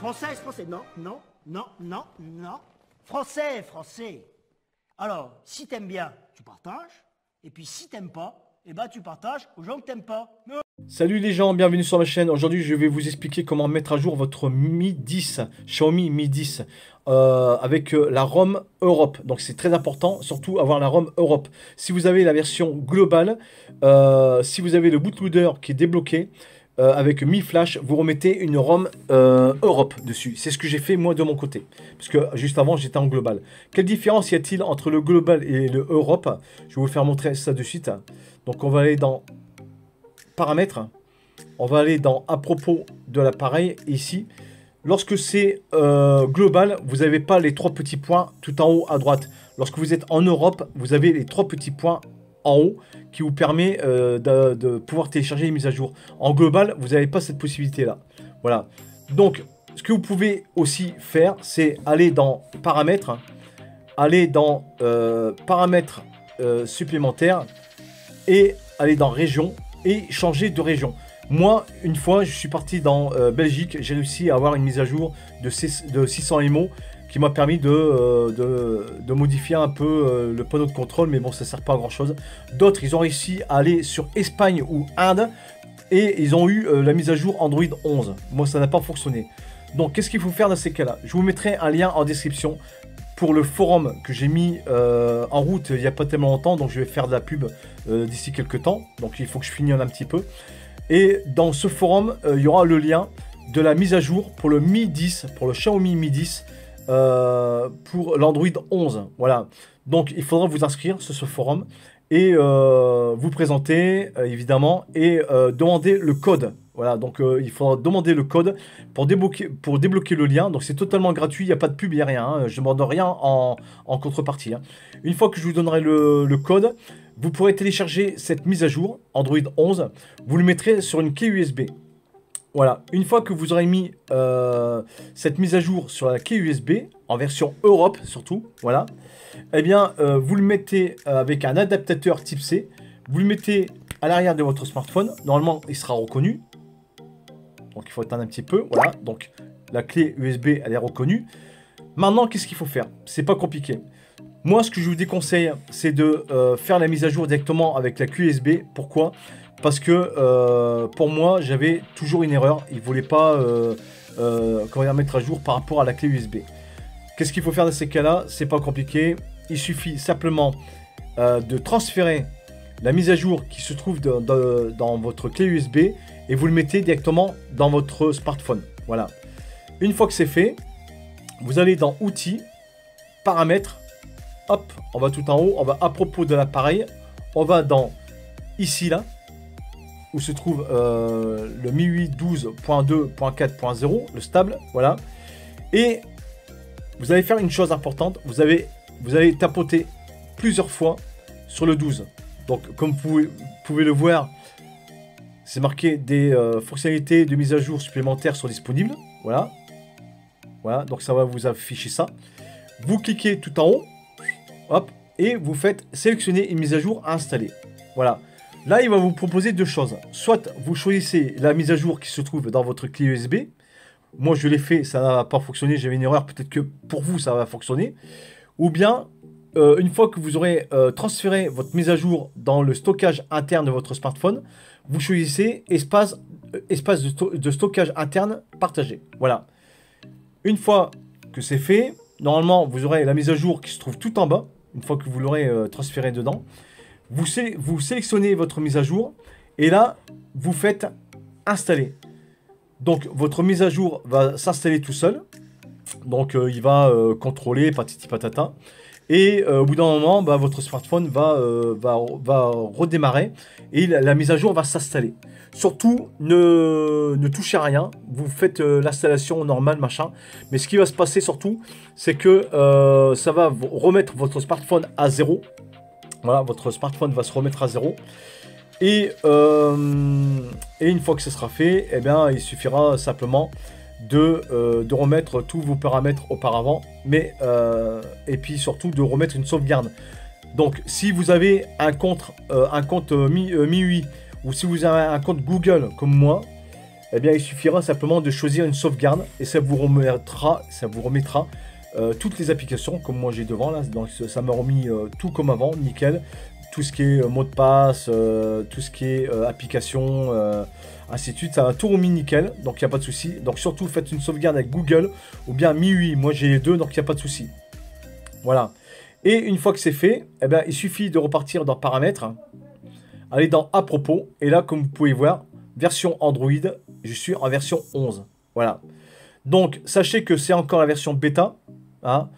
Française, français. Non, non, non, non, non. Français, français. Alors, si t'aimes bien, tu partages. Et puis si t'aimes pas, eh ben tu partages aux gens que t'aimes pas. Non. Salut les gens, bienvenue sur ma chaîne. Aujourd'hui, je vais vous expliquer comment mettre à jour votre Mi 10, Xiaomi Mi 10, avec la ROM Europe. Donc c'est très important, surtout avoir la ROM Europe. Si vous avez la version globale, si vous avez le bootloader qui est débloqué, avec Mi Flash, vous remettez une ROM Europe dessus. C'est ce que j'ai fait moi de mon côté, parce que juste avant j'étais en global. Quelle différence y a-t-il entre le global et le Europe? Je vais vous faire montrer ça de suite. Donc on va aller dans paramètres, on va aller dans à propos de l'appareil ici. Lorsque c'est global, vous n'avez pas les trois petits points tout en haut à droite. Lorsque vous êtes en Europe, vous avez les trois petits points en haut qui vous permet de pouvoir télécharger les mises à jour. En global, vous n'avez pas cette possibilité là. Voilà. Donc, ce que vous pouvez aussi faire, c'est aller dans paramètres, aller dans paramètres supplémentaires et aller dans région et changer de région. Moi, une fois, je suis parti dans Belgique, j'ai réussi à avoir une mise à jour de 600 MO qui m'a permis de modifier un peu le panneau de contrôle, mais bon, ça sert pas à grand chose. D'autres, ils ont réussi à aller sur Espagne ou Inde et ils ont eu la mise à jour Android 11. Moi, ça n'a pas fonctionné. Donc, qu'est-ce qu'il faut faire dans ces cas-là? Je vous mettrai un lien en description pour le forum que j'ai mis en route il n'y a pas tellement longtemps, donc je vais faire de la pub d'ici quelques temps. Donc, il faut que je finisse un petit peu. Et dans ce forum, il y aura le lien de la mise à jour pour le Mi 10, pour le Xiaomi Mi 10, pour l'Android 11. Voilà. Donc, il faudra vous inscrire sur ce forum et vous présenter, évidemment, et demander le code. Voilà. Donc, il faudra demander le code pour débloquer le lien. Donc, c'est totalement gratuit. Il n'y a pas de pub, il n'y a rien. Hein. Je ne demande rien en contrepartie. Hein. Une fois que je vous donnerai le code, vous pourrez télécharger cette mise à jour, Android 11, vous le mettrez sur une clé USB. Voilà, une fois que vous aurez mis cette mise à jour sur la clé USB, en version Europe surtout, voilà, eh bien, vous le mettez avec un adaptateur type C, vous le mettez à l'arrière de votre smartphone, normalement, il sera reconnu. Donc, il faut éteindre un petit peu, voilà, donc, la clé USB, elle est reconnue. Maintenant, qu'est-ce qu'il faut faire? C'est pas compliqué. Moi, ce que je vous déconseille, c'est de faire la mise à jour directement avec la clé USB. Pourquoi? Parce que pour moi, j'avais toujours une erreur. Il ne voulait pas mettre à jour par rapport à la clé USB. Qu'est-ce qu'il faut faire dans ces cas-là? C'est pas compliqué. Il suffit simplement de transférer la mise à jour qui se trouve dans votre clé USB et vous le mettez directement dans votre smartphone. Voilà. Une fois que c'est fait, vous allez dans Outils, Paramètres. Hop, on va tout en haut, on va à propos de l'appareil, on va dans ici là, où se trouve le MIUI 12.2.4.0, le stable, voilà. Et vous allez faire une chose importante, vous allez tapoter plusieurs fois sur le 12. Donc comme vous pouvez le voir, c'est marqué des fonctionnalités de mise à jour supplémentaires sont disponibles, voilà. Voilà, donc ça va vous afficher ça. Vous cliquez tout en haut. Hop, et vous faites sélectionner une mise à jour à installer. Voilà. Là, il va vous proposer deux choses. Soit vous choisissez la mise à jour qui se trouve dans votre clé USB. Moi, je l'ai fait, ça n'a pas fonctionné. J'avais une erreur. Peut-être que pour vous, ça va fonctionner. Ou bien, une fois que vous aurez transféré votre mise à jour dans le stockage interne de votre smartphone, vous choisissez espace de stockage interne partagé. Voilà. Une fois que c'est fait, normalement, vous aurez la mise à jour qui se trouve tout en bas. Une fois que vous l'aurez transféré dedans, vous sélectionnez votre mise à jour et là, vous faites installer. Donc, votre mise à jour va s'installer tout seul. Donc, il va contrôler patati patata. Et au bout d'un moment, bah, votre smartphone va redémarrer et la mise à jour va s'installer. Surtout, ne touchez à rien. Vous faites l'installation normale, machin. Mais ce qui va se passer surtout, c'est que ça va remettre votre smartphone à zéro. Voilà, votre smartphone va se remettre à zéro. Et une fois que ce sera fait, eh bien, il suffira simplement de remettre tous vos paramètres auparavant, mais et puis surtout de remettre une sauvegarde. Donc si vous avez un compte MIUI ou si vous avez un compte Google comme moi, eh bien il suffira simplement de choisir une sauvegarde et ça vous remettra toutes les applications, comme moi j'ai devant là, donc ça m'a remis tout comme avant, nickel, tout ce qui est mot de passe, tout ce qui est application, ainsi de suite, ça m'a tout remis nickel, donc il n'y a pas de souci. Donc surtout faites une sauvegarde avec Google ou bien MIUI, moi j'ai les deux, donc il n'y a pas de souci. Voilà. Et une fois que c'est fait, eh bien, il suffit de repartir dans paramètres, aller dans à propos, et là comme vous pouvez voir, version Android, je suis en version 11. Voilà. Donc sachez que c'est encore la version bêta. Hein.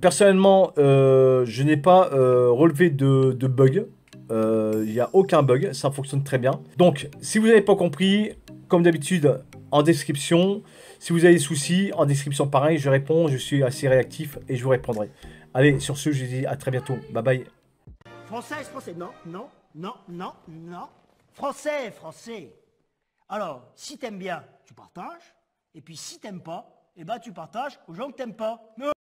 Personnellement, je n'ai pas relevé de bug. Il n'y a aucun bug, ça fonctionne très bien. Donc si vous n'avez pas compris, comme d'habitude, en description. Si vous avez des soucis, en description pareil, je réponds, je suis assez réactif et je vous répondrai. Allez, sur ce, je vous dis à très bientôt. Bye bye. Française, français, non, non, non, non, non. Français, français. Alors, si t'aimes bien, tu partages. Et puis, si t'aimes pas, eh ben, tu partages aux gens que t'aimes pas.